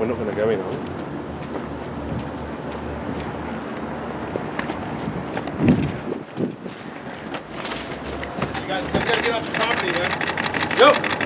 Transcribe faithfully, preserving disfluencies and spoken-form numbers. We're not going to go in, are we? You guys, you guys gotta get off the property, man. Yep.